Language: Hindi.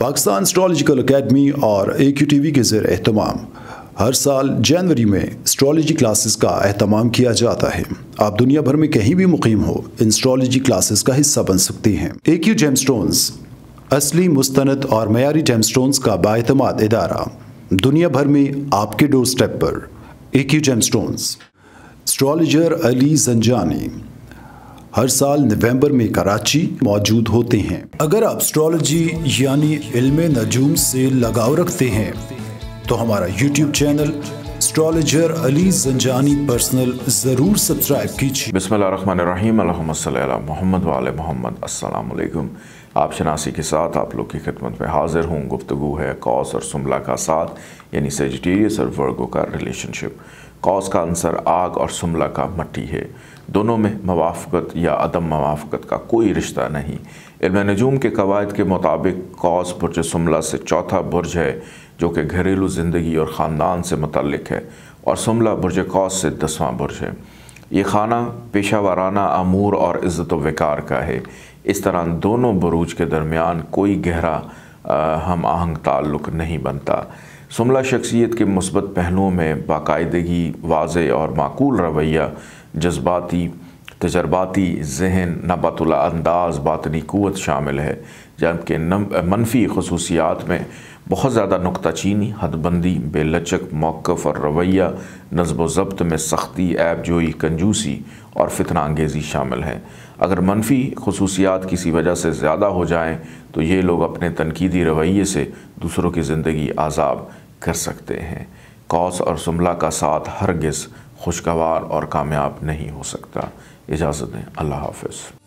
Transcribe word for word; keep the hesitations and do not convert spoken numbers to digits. पाकिस्तान एस्ट्रोलॉजिकल एकेडमी और ए क्यू टी वी के ज़ेर एहतमाम हर साल जनवरी में एस्ट्रोलॉजी क्लासेस का एहतमाम किया जाता है। आप दुनिया भर में कहीं भी मुकीम हो, इन एस्ट्रोलॉजी क्लासेस का हिस्सा बन सकती हैं। ए क्यू जेम स्टोन्स असली, मुस्तनद और मयारी जेम स्टोन्स का बाएतमाद इदारा, दुनिया भर में आपके डोर स्टेप पर। A Q gemstones astrologer Ali Zanjani हर साल नवंबर में कराची मौजूद होते हैं। अगर आप एस्ट्रोलॉजी यानी इल्मे नजूम से लगाव रखते हैं तो हमारा YouTube channel astrologer Ali Zanjani personal ज़रूर सब्सक्राइब कीजिए। बिस्मिल्लाहिर्रहमानिर्रहीम, अल्लाहुम्मा सल्ली अला मोहम्मद व आले मोहम्मद। अस्सलाम वालेकुम। आप शनासी के साथ आप लोग की खिदमत में हाजिर हूँ। गुफ्तगू है कॉस और सुमला का साथ, यानी सेजिटेरियस और वर्गो का रिलेशनशिप। कॉस का आंसर आग और सुमला का मट्टी है। दोनों में मवाफ़कत या अदम मवाफ़कत का कोई रिश्ता नहीं। इल्म नजूम के कवायद के मुताबिक कॉस बुर्ज सुमला से चौथा बुर्ज है, जो कि घरेलू ज़िंदगी और ख़ानदान से मुतल्लिक है, और सुमला बुर्ज कॉस से दसवां बुर्ज है। ये खाना पेशा वाराना, अमूर और इज़्ज़त व वक़ार का है। इस तरह दोनों बुरूज के दरमियान कोई गहरा हम आहंग ताल्लुक़ नहीं बनता। सुमला शख्सियत के मुस्बत पहलुओं में बाकायदगी, वाज़े और माकूल रवैया, जज्बाती, तजर्बाती जहन, नबातुल्ला अंदाज़, बातनी क़ुव्वत शामिल है, जबकि मनफी खसूसियात में बहुत ज़्यादा नुक्ताचीनी, हदबंदी, बेलचक मौक़िफ़ और रवैया, नज़्म ज़ब्त में सख्ती, ऐब जोई, कंजूसी और फितना अंगेज़ी शामिल हैं। अगर मनफी खसूसियात किसी वजह से ज़्यादा हो जाएँ तो ये लोग अपने तनकीदी रवैये से दूसरों की ज़िंदगी आज़ाब कर सकते हैं। कॉस और सुमला का साथ हरगिज़ खुशगवार और कामयाब नहीं हो सकता। इजाज़त दें, अल्लाह हाफ़िज़।